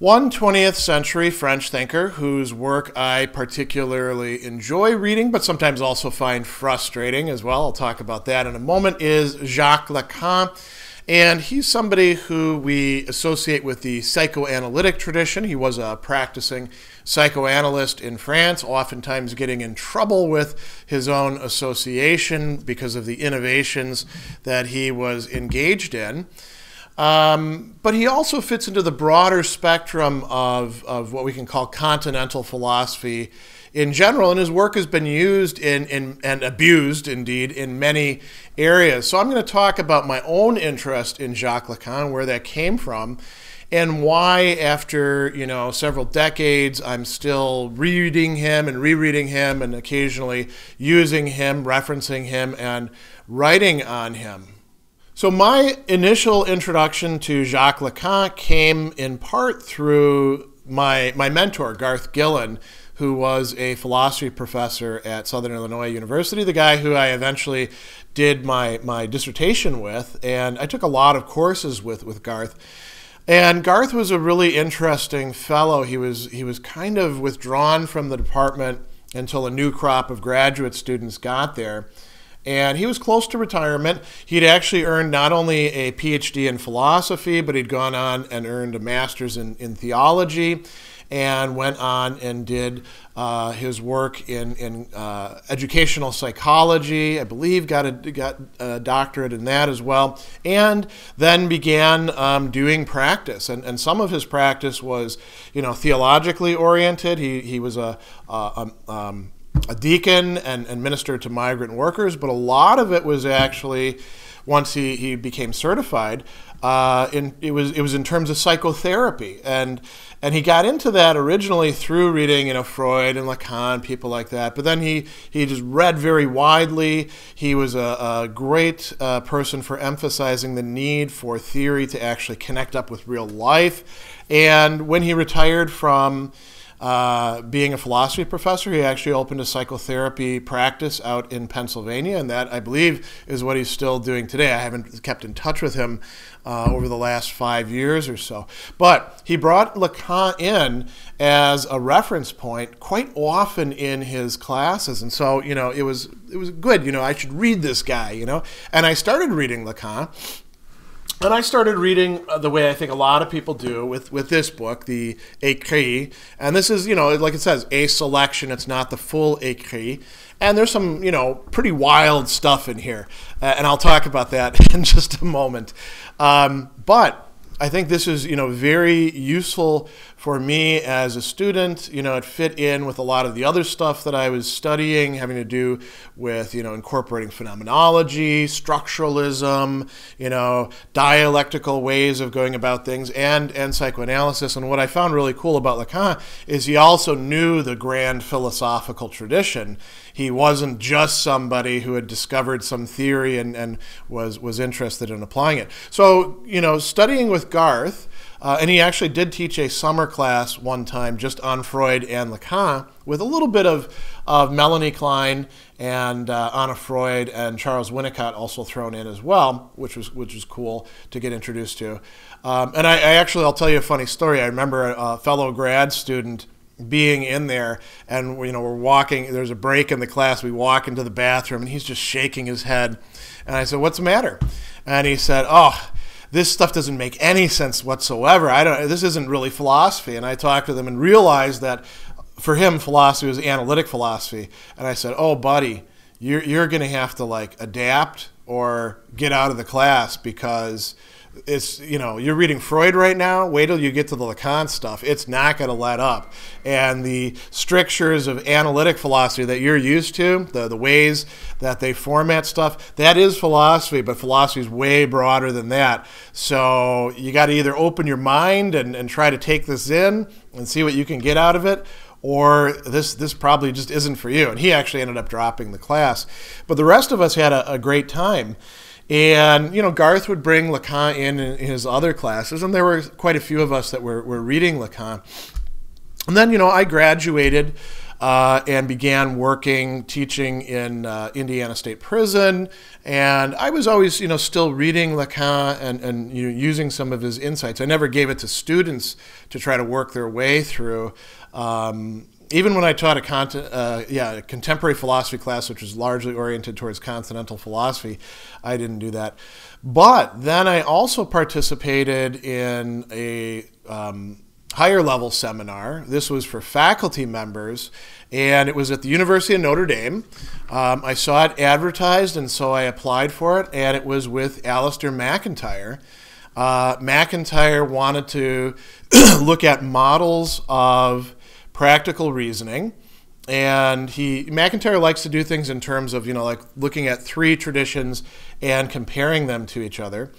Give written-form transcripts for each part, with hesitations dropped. One 20th century French thinker whose work I particularly enjoy reading, but sometimes also find frustrating as well, I'll talk about that in a moment, is Jacques Lacan. And he's somebody who we associate with the psychoanalytic tradition. He was a practicing psychoanalyst in France, oftentimes getting in trouble with his own association because of the innovations that he was engaged in. But he also fits into the broader spectrum of what we can call continental philosophy in general, and his work has been used and abused, indeed, in many areas. So I'm going to talk about my own interest in Jacques Lacan, where that came from, and why, after several decades, I'm still reading him and rereading him and occasionally using him, referencing him, and writing on him. So my initial introduction to Jacques Lacan came in part through my mentor, Garth Gillan, who was a philosophy professor at Southern Illinois University, the guy who I eventually did my dissertation with. And I took a lot of courses with Garth. And Garth was a really interesting fellow. He was kind of withdrawn from the department until a new crop of graduate students got there. And he was close to retirement. He'd actually earned not only a PhD in philosophy, but he'd gone on and earned a master's in theology, and went on and did his work in educational psychology. I believe got a doctorate in that as well, and then began doing practice. And some of his practice was, theologically oriented. He was a deacon and ministered to migrant workers, but a lot of it was actually, once he became certified, it was in terms of psychotherapy, and he got into that originally through reading Freud and Lacan, people like that, but then he just read very widely. He was a great person for emphasizing the need for theory to actually connect up with real life. And when he retired from being a philosophy professor, he actually opened a psychotherapy practice out in Pennsylvania, and that, I believe, is what he's still doing today. I haven't kept in touch with him over the last 5 years or so. But he brought Lacan in as a reference point quite often in his classes, and so, it was good. I should read this guy, And I started reading Lacan. And I started reading the way I think a lot of people do with this book, the Écrits. And this is, like it says, a selection. It's not the full Écrits. And there's some, pretty wild stuff in here. And I'll talk about that in just a moment. But I think this is, very useful for me as a student. It fit in with a lot of the other stuff that I was studying, having to do with, incorporating phenomenology, structuralism, dialectical ways of going about things, and psychoanalysis. And what I found really cool about Lacan is he also knew the grand philosophical tradition. He wasn't just somebody who had discovered some theory and was interested in applying it. So, studying with Garth, and he actually did teach a summer class one time just on Freud and Lacan, with a little bit of Melanie Klein and Anna Freud and Charles Winnicott also thrown in as well, which was cool to get introduced to. And I'll tell you a funny story. I remember a fellow grad student being in there, and we're walking, there's a break in the class, we walk into the bathroom, and he's just shaking his head. And I said, "What's the matter?" And he said, "Oh, this stuff doesn't make any sense whatsoever. This isn't really philosophy." And I talked to them and realized that for him, philosophy was analytic philosophy. And I said, "Oh, buddy, you're going to have to adapt or get out of the class, because it's, you're reading Freud right now. Wait till you get to the Lacan stuff. It's not going to let up. And the strictures of analytic philosophy that you're used to, the ways that they format stuff, that is philosophy, but philosophy is way broader than that. So you got to either open your mind and try to take this in and see what you can get out of it, or this probably just isn't for you." And he actually ended up dropping the class. But the rest of us had a great time. And, Garth would bring Lacan in his other classes, and there were quite a few of us that were reading Lacan. And then, I graduated and began working, teaching in Indiana State Prison. And I was always, still reading Lacan and using some of his insights. I never gave it to students to try to work their way through. Even when I taught a contemporary philosophy class, which was largely oriented towards continental philosophy, I didn't do that. But then I also participated in a higher level seminar. This was for faculty members, and it was at the University of Notre Dame. I saw it advertised, and so I applied for it, and it was with Alasdair MacIntyre. MacIntyre wanted to look at models of practical reasoning, and MacIntyre likes to do things in terms of, like looking at three traditions and comparing them to each other.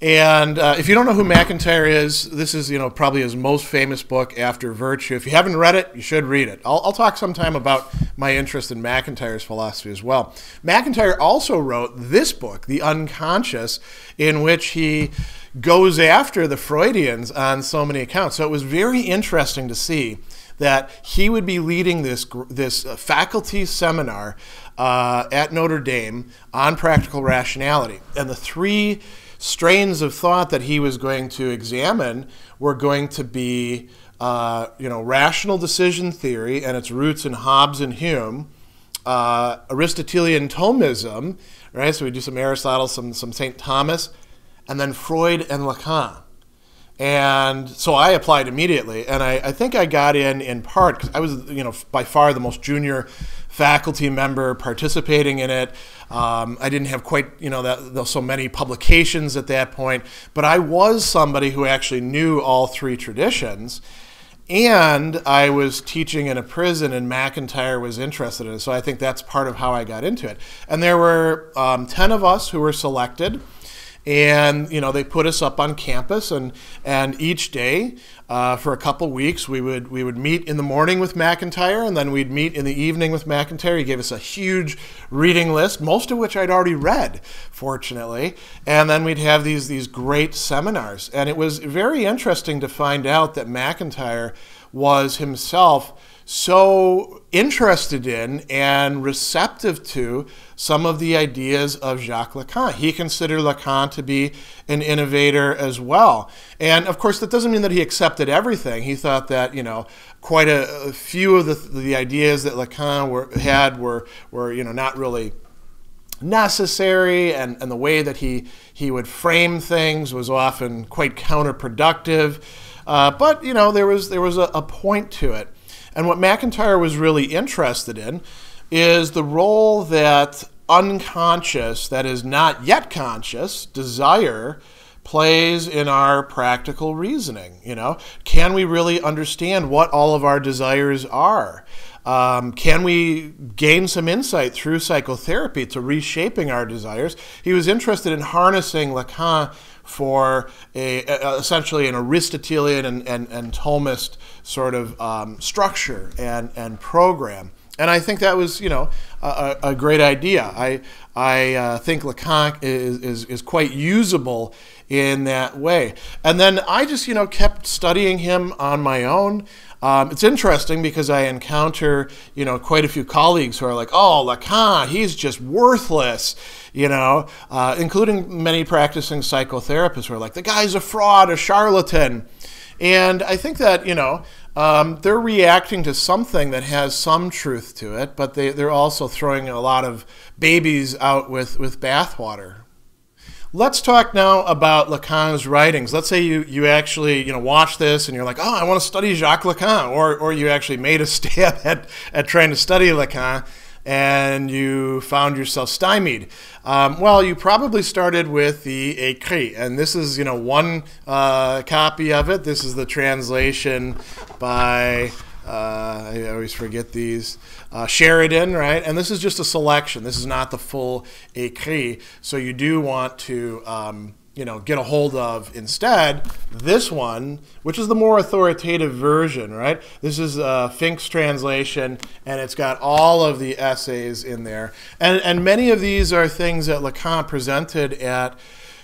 And if you don't know who MacIntyre is, this is, probably his most famous book, After Virtue. If you haven't read it, you should read it. I'll talk sometime about my interest in MacIntyre's philosophy as well. MacIntyre also wrote this book, The Unconscious, in which he goes after the Freudians on so many accounts. So it was very interesting to see that he would be leading this faculty seminar at Notre Dame on practical rationality. And the three strains of thought that he was going to examine were going to be rational decision theory and its roots in Hobbes and Hume, Aristotelian Thomism, right? So we do some Aristotle, some St. Thomas, and then Freud and Lacan. And so I applied immediately, and I think I got in part because I was, by far the most junior faculty member participating in it. I didn't have quite, there were so many publications at that point, but I was somebody who actually knew all three traditions, and I was teaching in a prison, and MacIntyre was interested in it, so I think that's part of how I got into it. And there were 10 of us who were selected. And they put us up on campus, and each day for a couple weeks we would meet in the morning with MacIntyre, and then we'd meet in the evening with MacIntyre. He gave us a huge reading list, most of which I'd already read, fortunately, and then we'd have these great seminars. And it was very interesting to find out that MacIntyre was himself so interested in and receptive to some of the ideas of Jacques Lacan. He considered Lacan to be an innovator as well. And of course, that doesn't mean that he accepted everything. He thought that, quite a few of the ideas that Lacan had were not really necessary, and the way that he would frame things was often quite counterproductive. But, there was a point to it. And what MacIntyre was really interested in is the role that unconscious, that is not yet conscious, desire plays in our practical reasoning. Can we really understand what all of our desires are? Can we gain some insight through psychotherapy to reshaping our desires? He was interested in harnessing Lacan for essentially an Aristotelian and Thomist sort of structure and program. And I think that was, a great idea. I think Lacan is quite usable in that way. And then I just, kept studying him on my own. It's interesting because I encounter, quite a few colleagues who are like, oh, Lacan, he's just worthless, including many practicing psychotherapists who are like, the guy's a fraud, a charlatan. And I think that, they're reacting to something that has some truth to it, but they're also throwing a lot of babies out with bathwater. Let's talk now about Lacan's writings. Let's say you actually watch this and you're like, oh, I want to study Jacques Lacan, or you actually made a stab at trying to study Lacan and you found yourself stymied. Well, you probably started with the Écrits, and this is one copy of it. This is the translation by I always forget these, Sheridan, right? And this is just a selection. This is not the full Écrit. So you do want to, get a hold of instead this one, which is the more authoritative version, right? This is Fink's translation, and it's got all of the essays in there. And many of these are things that Lacan presented at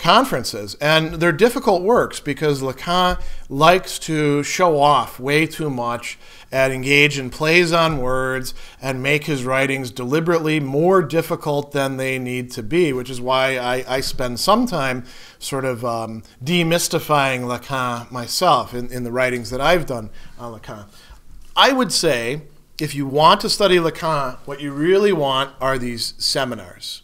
conferences, and they're difficult works because Lacan likes to show off way too much and engage in plays on words and make his writings deliberately more difficult than they need to be, which is why I spend some time sort of demystifying Lacan myself in the writings that I've done on Lacan. I would say if you want to study Lacan, what you really want are these seminars.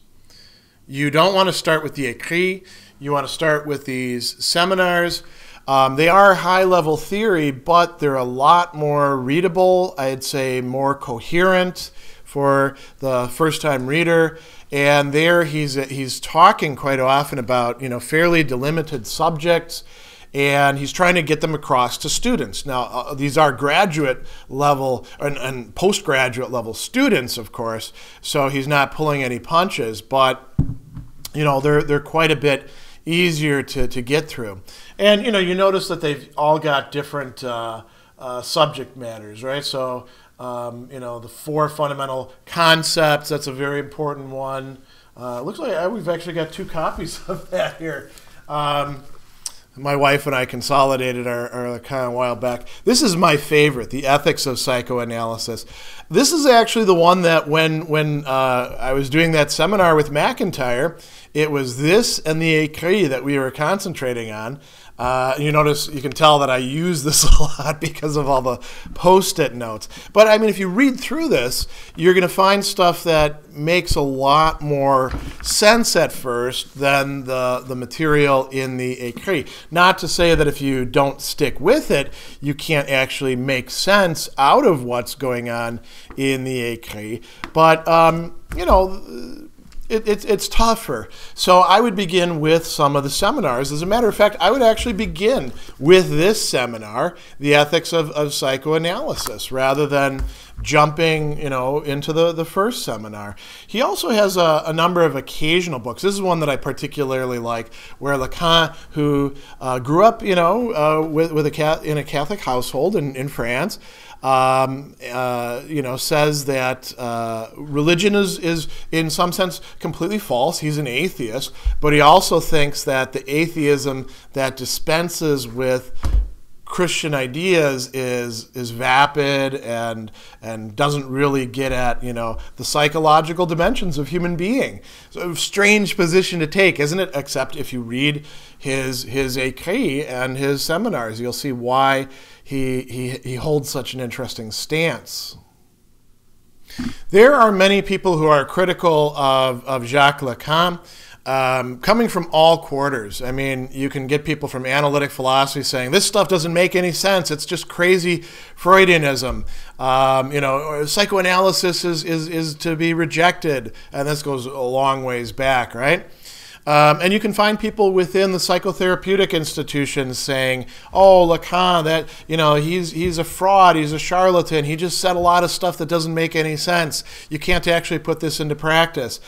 You don't want to start with the Écrits. You want to start with these seminars. They are high-level theory, but they're a lot more readable, I'd say more coherent for the first-time reader. And there he's talking quite often about, you know, fairly delimited subjects, and he's trying to get them across to students. Now, these are graduate-level and postgraduate-level students, of course, so he's not pulling any punches, but, you know, they're quite a bit easier to get through. And, you know, you notice that they've all got different subject matters, right? So, you know, the four fundamental concepts, that's a very important one. Looks like we've actually got two copies of that here. My wife and I consolidated our Lacan a while back. This is my favorite, The Ethics of Psychoanalysis. This is actually the one that when I was doing that seminar with MacIntyre, it was this and the Écrits that we were concentrating on. You notice, you can tell that I use this a lot because of all the post-it notes. But I mean, if you read through this, you're going to find stuff that makes a lot more sense at first than the material in the Écrits. Not to say that if you don't stick with it, you can't actually make sense out of what's going on in the Écrits. But, you know, it's tougher. So I would begin with some of the seminars. As a matter of fact, I would actually begin with this seminar, The Ethics of Psychoanalysis, rather than jumping, you know, into the first seminar. He also has a number of occasional books. This is one that I particularly like, where Lacan, who grew up, you know, in a Catholic household in France, you know, says that religion is in some sense completely false. He's an atheist, but he also thinks that the atheism that dispenses with Christian ideas is vapid and doesn't really get at, you know, the psychological dimensions of human being. So a strange position to take, isn't it? Except if you read his Écrits and his seminars, you'll see why he holds such an interesting stance. There are many people who are critical of Jacques Lacan, coming from all quarters. I mean, you can get people from analytic philosophy saying, this stuff doesn't make any sense. It's just crazy Freudianism. You know, psychoanalysis is to be rejected. And this goes a long ways back, right? And you can find people within the psychotherapeutic institutions saying, oh, Lacan, that, you know, he's a fraud, he's a charlatan, he just said a lot of stuff that doesn't make any sense. You can't actually put this into practice.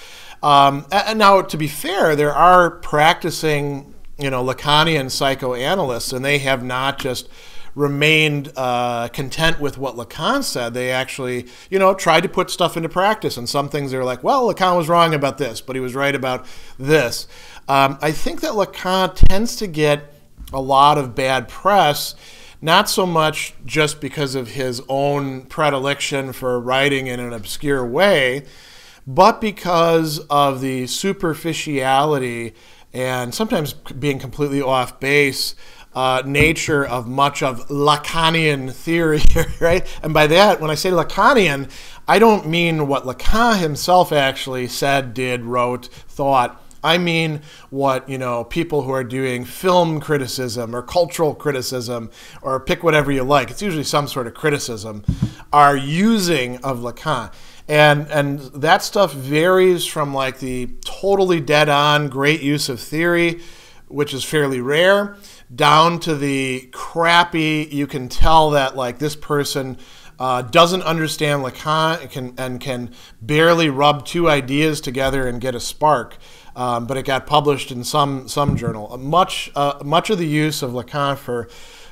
And now, to be fair, there are practicing, you know, Lacanian psychoanalysts, and they have not just remained content with what Lacan said. They actually, you know, tried to put stuff into practice, and some things they're like, well, Lacan was wrong about this, but he was right about this. I think that Lacan tends to get a lot of bad press, not so much just because of his own predilection for writing in an obscure way, but because of the superficiality and sometimes being completely off base nature of much of Lacanian theory, right? And by that, when I say Lacanian, I don't mean what Lacan himself actually said, did, wrote, thought. I mean what, you know, people who are doing film criticism or cultural criticism, or pick whatever you like, it's usually some sort of criticism, are using of Lacan. And that stuff varies from like the totally dead-on great use of theory, which is fairly rare, down to the crappy, you can tell that like this person doesn't understand Lacan and can barely rub two ideas together and get a spark. But it got published in some journal. Much of the use of Lacan for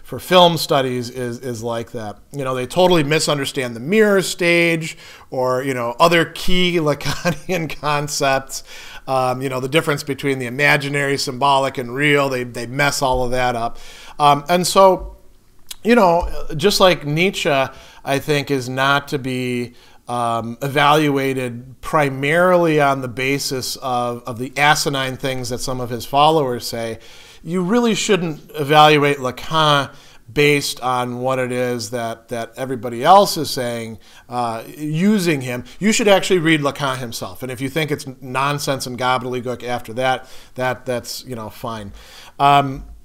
for film studies is like that. You know, they totally misunderstand the mirror stage, or, you know, other key Lacanian concepts. You know, the difference between the imaginary, symbolic, and real. They mess all of that up. And so, you know, just like Nietzsche, I think, is not to be evaluated primarily on the basis of the asinine things that some of his followers say. You really shouldn't evaluate Lacan based on what it is that everybody else is saying, using him. You should actually read Lacan himself. And if you think it's nonsense and gobbledygook after that, that's, you know, fine.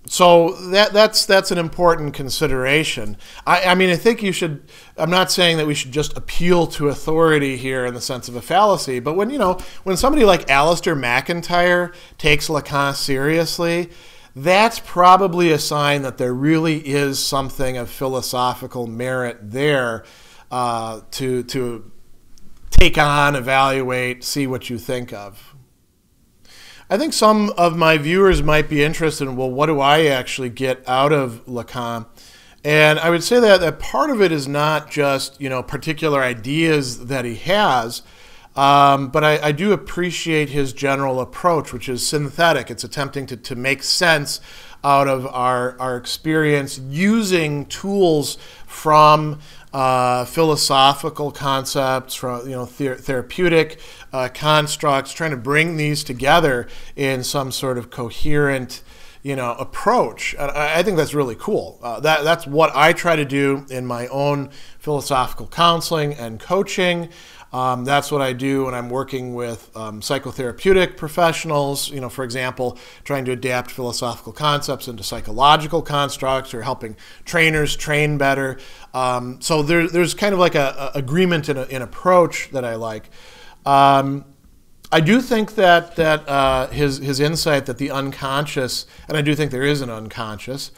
So that's an important consideration. I mean, I think you should, I'm not saying that we should just appeal to authority here in the sense of a fallacy, but when, you know, when somebody like Alasdair MacIntyre takes Lacan seriously, that's probably a sign that there really is something of philosophical merit there to take on, evaluate, see what you think of. I think some of my viewers might be interested in, well, what do I actually get out of Lacan? And I would say that part of it is not just, you know, particular ideas that he has, but I do appreciate his general approach, which is synthetic. It's attempting to make sense out of our experience using tools from philosophical concepts, from, you know, therapeutic constructs, trying to bring these together in some sort of coherent, you know, approach. I think that's really cool. That's what I try to do in my own philosophical counseling and coaching. That's what I do when I'm working with psychotherapeutic professionals, you know, for example, trying to adapt philosophical concepts into psychological constructs, or helping trainers train better. So there's kind of like a agreement in approach that I like. I do think that his insight that the unconscious, and I do think there is an unconscious,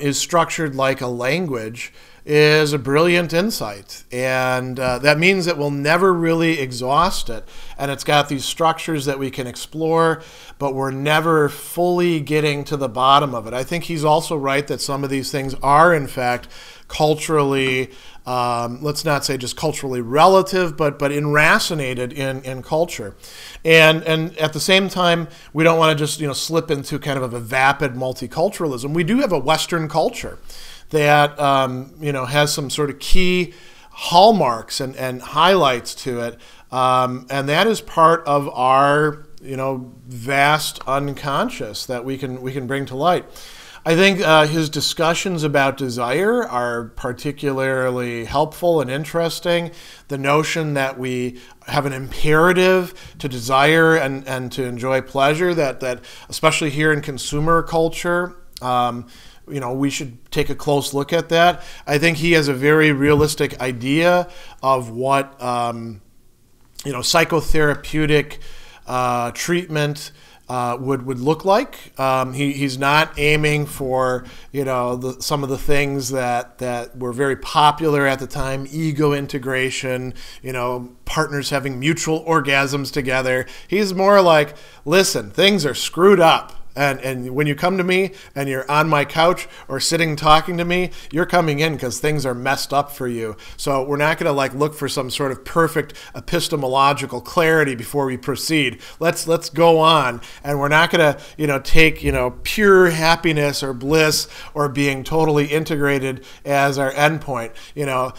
is structured like a language, is a brilliant insight. And that means that we'll never really exhaust it. And it's got these structures that we can explore, but we're never fully getting to the bottom of it. I think he's also right that some of these things are, in fact, culturally, let's not say just culturally relative, but enracinated in culture. And at the same time, we don't want to just, you know, slip into kind of a vapid multiculturalism. We do have a Western culture that, you know, has some sort of key hallmarks and highlights to it. And that is part of our, you know, vast unconscious that we can bring to light. I think his discussions about desire are particularly helpful and interesting. The notion that we have an imperative to desire and to enjoy pleasure, that especially here in consumer culture, you know, we should take a close look at that. I think he has a very realistic idea of what, you know, psychotherapeutic treatment would look like. He's not aiming for, you know, some of the things that were very popular at the time: ego integration, you know, partners having mutual orgasms together. He's more like, listen, things are screwed up. And when you come to me and you're on my couch or sitting talking to me, you're coming in because things are messed up for you. So we're not going to like look for some sort of perfect epistemological clarity before we proceed. Let's go on, and we're not going to, you know, take, you know, pure happiness or bliss or being totally integrated as our endpoint. You know,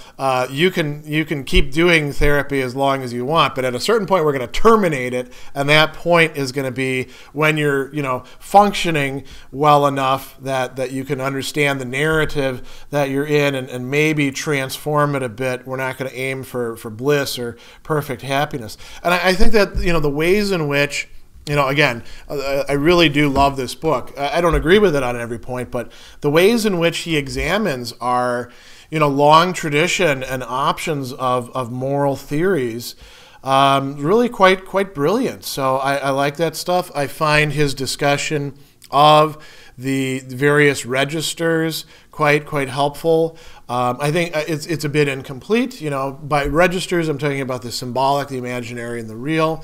you can keep doing therapy as long as you want, but at a certain point we're going to terminate it, and that point is going to be when you're, you know, functioning well enough that you can understand the narrative that you're in and maybe transform it a bit. We're not going to aim for bliss or perfect happiness. And I think that, you know, the ways in which, you know, again, I really do love this book. I don't agree with it on every point, but the ways in which he examines our, you know, long tradition and options of moral theories, really quite brilliant. So I like that stuff. I find his discussion of the various registers quite helpful. I think it's a bit incomplete. You know, by registers, I'm talking about the symbolic, the imaginary, and the real.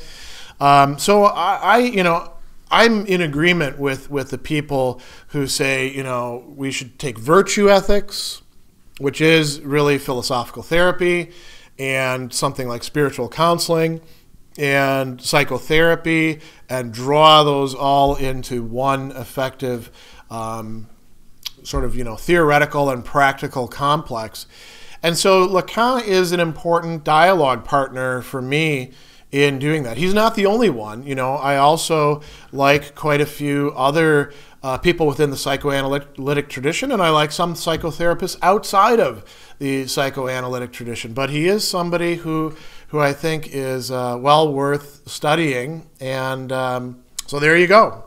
So I you know, I'm in agreement with the people who say, you know, we should take virtue ethics, which is really philosophical therapy and something like spiritual counseling and psychotherapy, and draw those all into one effective sort of, you know, theoretical and practical complex. And so Lacan is an important dialogue partner for me in doing that. He's not the only one. You know, I also like quite a few other people within the psychoanalytic tradition, and I like some psychotherapists outside of the psychoanalytic tradition. But he is somebody who I think is well worth studying. And so there you go.